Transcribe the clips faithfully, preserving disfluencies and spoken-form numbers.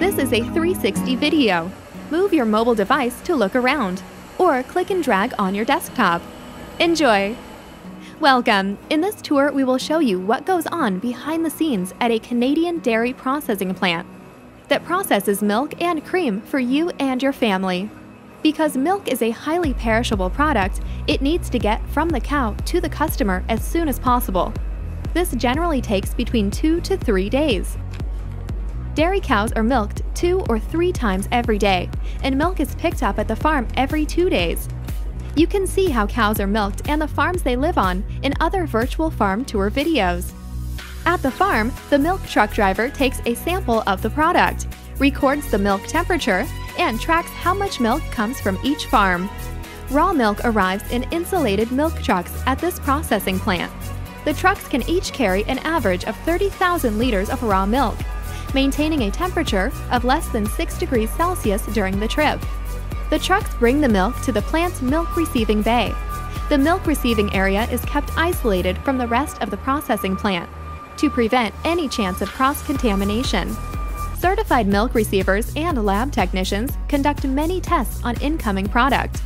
This is a three sixty video. Move your mobile device to look around, or click and drag on your desktop. Enjoy! Welcome! In this tour, we will show you what goes on behind the scenes at a Canadian dairy processing plant that processes milk and cream for you and your family. Because milk is a highly perishable product, it needs to get from the cow to the customer as soon as possible. This generally takes between two to three days. Dairy cows are milked two or three times every day, and milk is picked up at the farm every two days. You can see how cows are milked and the farms they live on in other virtual farm tour videos. At the farm, the milk truck driver takes a sample of the product, records the milk temperature, and tracks how much milk comes from each farm. Raw milk arrives in insulated milk trucks at this processing plant. The trucks can each carry an average of thirty thousand liters of raw milk, maintaining a temperature of less than six degrees Celsius during the trip. The trucks bring the milk to the plant's milk receiving bay. The milk receiving area is kept isolated from the rest of the processing plant to prevent any chance of cross-contamination. Certified milk receivers and lab technicians conduct many tests on incoming product.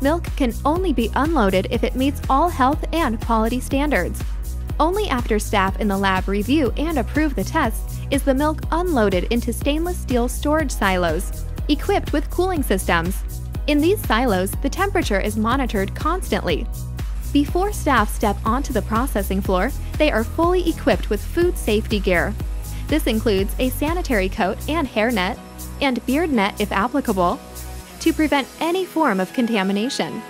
Milk can only be unloaded if it meets all health and quality standards. Only after staff in the lab review and approve the tests is the milk unloaded into stainless steel storage silos, equipped with cooling systems. In these silos, the temperature is monitored constantly. Before staff step onto the processing floor, they are fully equipped with food safety gear. This includes a sanitary coat and hair net, and beard net if applicable, to prevent any form of contamination.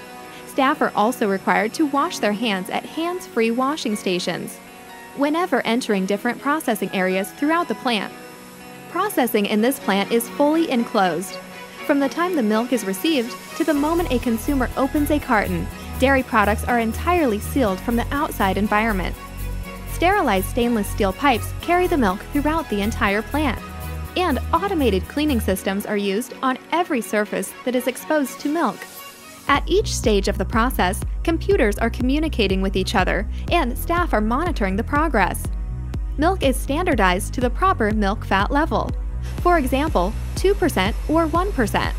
Staff are also required to wash their hands at hands-free washing stations whenever entering different processing areas throughout the plant. Processing in this plant is fully enclosed. From the time the milk is received to the moment a consumer opens a carton, dairy products are entirely sealed from the outside environment. Sterilized stainless steel pipes carry the milk throughout the entire plant, and automated cleaning systems are used on every surface that is exposed to milk. At each stage of the process, computers are communicating with each other, and staff are monitoring the progress. Milk is standardized to the proper milk fat level, for example, two percent or one percent.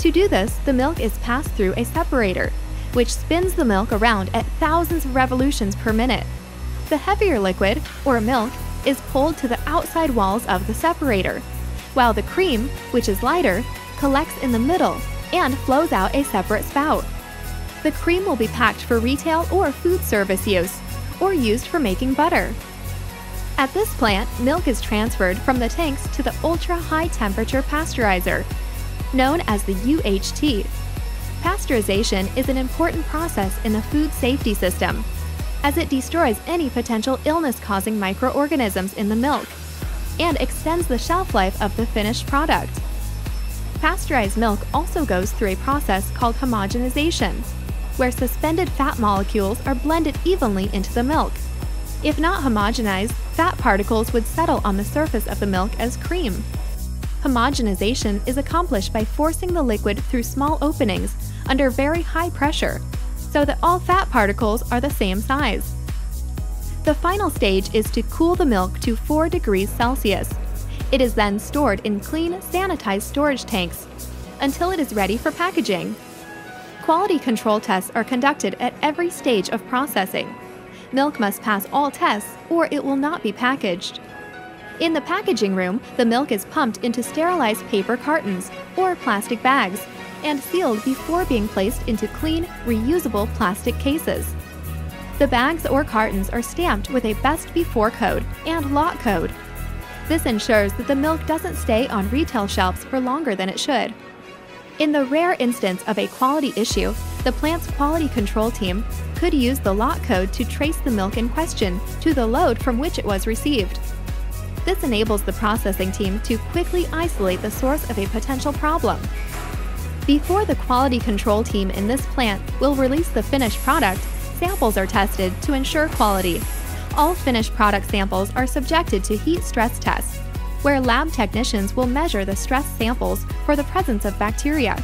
To do this, the milk is passed through a separator, which spins the milk around at thousands of revolutions per minute. The heavier liquid, or milk, is pulled to the outside walls of the separator, while the cream, which is lighter, collects in the middle and flows out a separate spout. The cream will be packed for retail or food service use, or used for making butter. At this plant, milk is transferred from the tanks to the ultra-high temperature pasteurizer, known as the U H T. Pasteurization is an important process in the food safety system, as it destroys any potential illness-causing microorganisms in the milk and extends the shelf life of the finished product. Pasteurized milk also goes through a process called homogenization, where suspended fat molecules are blended evenly into the milk. If not homogenized, fat particles would settle on the surface of the milk as cream. Homogenization is accomplished by forcing the liquid through small openings under very high pressure, so that all fat particles are the same size. The final stage is to cool the milk to four degrees Celsius. It is then stored in clean, sanitized storage tanks until it is ready for packaging. Quality control tests are conducted at every stage of processing. Milk must pass all tests or it will not be packaged. In the packaging room, the milk is pumped into sterilized paper cartons or plastic bags and sealed before being placed into clean, reusable plastic cases. The bags or cartons are stamped with a best before code and lot code. This ensures that the milk doesn't stay on retail shelves for longer than it should. In the rare instance of a quality issue, the plant's quality control team could use the lot code to trace the milk in question to the load from which it was received. This enables the processing team to quickly isolate the source of a potential problem. Before the quality control team in this plant will release the finished product, samples are tested to ensure quality. All finished product samples are subjected to heat stress tests, where lab technicians will measure the stress samples for the presence of bacteria.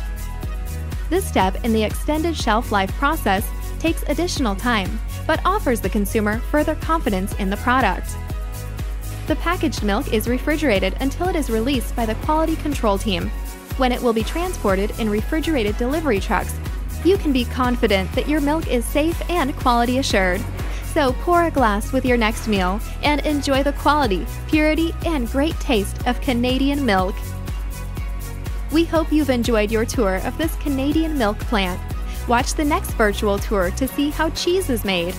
This step in the extended shelf life process takes additional time, but offers the consumer further confidence in the product. The packaged milk is refrigerated until it is released by the quality control team, when it will be transported in refrigerated delivery trucks. You can be confident that your milk is safe and quality assured. So pour a glass with your next meal and enjoy the quality, purity, and great taste of Canadian milk. We hope you've enjoyed your tour of this Canadian milk plant. Watch the next virtual tour to see how cheese is made.